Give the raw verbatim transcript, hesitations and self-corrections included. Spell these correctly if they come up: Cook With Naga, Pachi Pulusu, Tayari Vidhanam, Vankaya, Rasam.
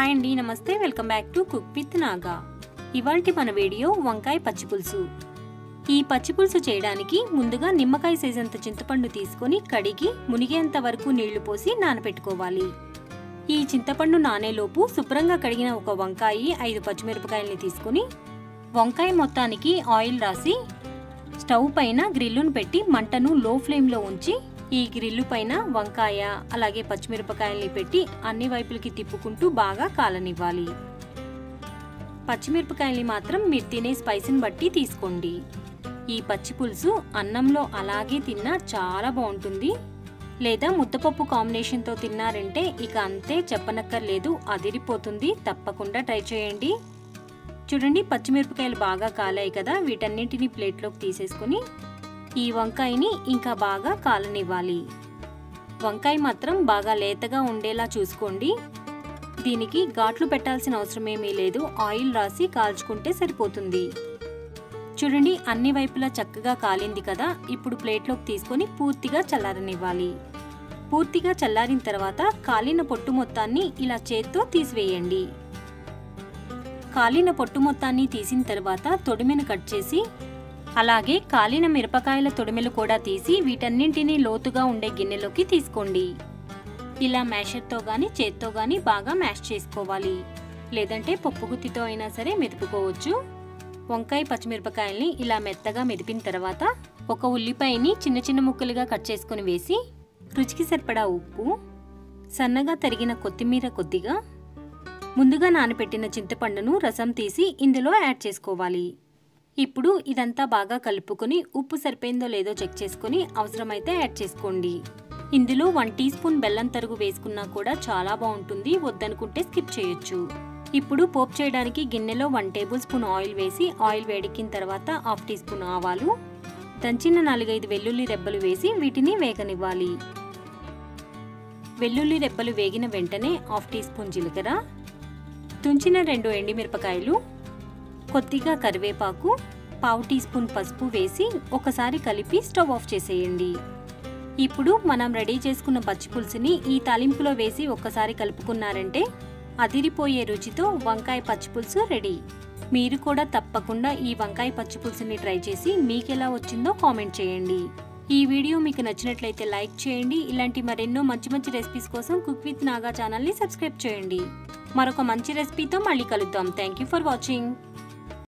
High अंडी नमस्ते welcome back to cook with Naga. इवाल्टी मन वीडियो वंकाय पच्ची पुलुसु। ఈ పచ్చి పులుసు చేయడానికి ముందుగా నిమ్మకాయ సైజంత చింతపండు తీసుకొని కడిగి మునిగేంత వరకు నీళ్లు పోసి నానబెట్టుకోవాలి। ఈ చింతపండు నానే లోపు శుభ్రంగా కడిగిన ఒక వంకాయ ఐదు పచ్చి మిరపకాయల్ని తీసుకొని వంకాయ మొత్తానికి ఆయిల్ రాసి స్టవ్ పైన గ్రిల్లును పెట్టి మంటను లో ఫ్లేమ్ లో ఉంచి ఈ గ్రిల్లు పైన వంకాయ అలాగే పచ్చి మిరపకాయల్ని పెట్టి అన్ని వైపులకి తిప్పుకుంటూ బాగా కాలనివ్వాలి। పచ్చి మిరపకాయల్ని మాత్రం మీరు తినే స్పైసీని బట్టి తీసుకోండి। ఈ పచ్చి పులుసు అన్నంలో అలాగే తిన్నా చాలా బాగుంటుంది, లేదా ముద్దపప్పు కాంబినేషన్ తో తిన్నారంటే ఇక అంతే చెప్పనక్కర్లేదు, అదిరిపోతుంది। తప్పకుండా ట్రై చేయండి। చూడండి పచ్చి మిరపకాయలు బాగా కాలాయి కదా, వీటన్నిటిని ప్లేట్ లోకి తీసేసుకొని ఈ వంకాయని ఇంకా బాగా కాలనివ్వాలి। వంకాయ మాత్రం బాగా లేతగా ఉండేలా చూసుకోండి। దీనికి ఘాట్లు పెట్టాల్సిన అవసరం ఏమీ లేదు, ఆయిల్ రాసి కాల్చుకుంటే సరిపోతుంది। చూడండి అన్ని వైపులా చక్కగా కాలింది కదా, ఇప్పుడు ప్లేట్లోకి తీసుకొని పూర్తిగా చల్లారనివ్వాలి। పూర్తిగా చల్లారిన తర్వాత కాలిన పొట్టు మొత్తాన్ని ఇలా చేత్తో తీసివేయండి। కాలిన పొట్టు మొత్తాన్ని తీసిన తర్వాత తొడిమెను కట్ చేసి అలాగే కాలిన మిరపకాయల తొడిమెలు కూడా తీసి వీటన్నింటినీ లోతుగా ఉండే గిన్నెలోకి తీసుకోండి। ఇలా మ్యాషర్తో కానీ చేత్తో కానీ బాగా మ్యాష్ చేసుకోవాలి, లేదంటే పప్పు గుత్తితో అయినా సరే మెదుపుకోవచ్చు। వంకాయ పచ్చిమిరపకాయల్ని ఇలా మెత్తగా మెదిపిన తర్వాత ఒక ఉల్లిపాయని చిన్న చిన్న ముక్కలుగా కట్ చేసుకొని వేసి రుచికి సరిపడా ఉప్పు, సన్నగా తరిగిన కొత్తిమీర, కొద్దిగా ముందుగా నానబెట్టిన చింతపండును రసం తీసి ఇందులో యాడ్ చేసుకోవాలి। ఇప్పుడు ఇదంతా బాగా కలుపుకొని ఉప్పు సరిపోయిందో లేదో చెక్ చేసుకొని అవసరమైతే యాడ్ చేసుకోండి। ఇందులో వన్ టీ స్పూన్ బెల్లం తరుగు వేసుకున్నా కూడా చాలా బాగుంటుంది, వద్దనుకుంటే స్కిప్ చేయొచ్చు। ఇప్పుడు పోప్ చేయడానికి గిన్నెలో వన్ టేబుల్ స్పూన్ ఆయిల్ వేసి ఆయిల్ వేడెక్కిన తర్వాత హాఫ్ టీ స్పూన్ ఆవాలు, దంచిన నాలుగైదు వెల్లుల్లి రెబ్బలు వేసి వీటిని వేగనివ్వాలి। వెల్లుల్లి రెబ్బలు వేగిన వెంటనే హాఫ్ టీ స్పూన్ జీలకర్ర, తుంచిన రెండు ఎండిమిరపకాయలు, కొద్దిగా కరివేపాకు, పావు టీ స్పూన్ పసుపు వేసి ఒకసారి కలిపి స్టవ్ ఆఫ్ చేసేయండి। ఇప్పుడు మనం రెడీ చేసుకున్న పచ్చి పులుసుని ఈ తాలింపులో వేసి ఒక్కసారి కలుపుకున్నారంటే అదిరిపోయే రుచితో వంకాయ పచ్చి పులుసు రెడీ। మీరు కూడా తప్పకుండా ఈ వంకాయ పచ్చి పులుసుని ట్రై చేసి మీకు ఎలా వచ్చిందో కామెంట్ చేయండి। ఈ వీడియో మీకు నచ్చినట్లయితే లైక్ చేయండి। ఇలాంటి మరెన్నో మంచి మంచి రెసిపీస్ కోసం కుక్ విత్ నాగా ఛానల్ని సబ్స్క్రైబ్ చేయండి। మరొక మంచి రెసిపీతో మళ్ళీ కలుద్దాం। Thank you for watching.